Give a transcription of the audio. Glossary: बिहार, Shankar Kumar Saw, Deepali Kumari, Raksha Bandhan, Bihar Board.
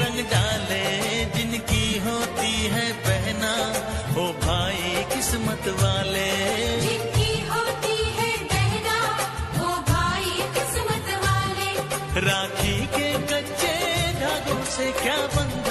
रंग डाले जिनकी होती है पहना, ओ भाई किस्मत वाले, जिनकी होती है पहना, ओ भाई किस्मत वाले। राखी के कच्चे धागों से क्या बन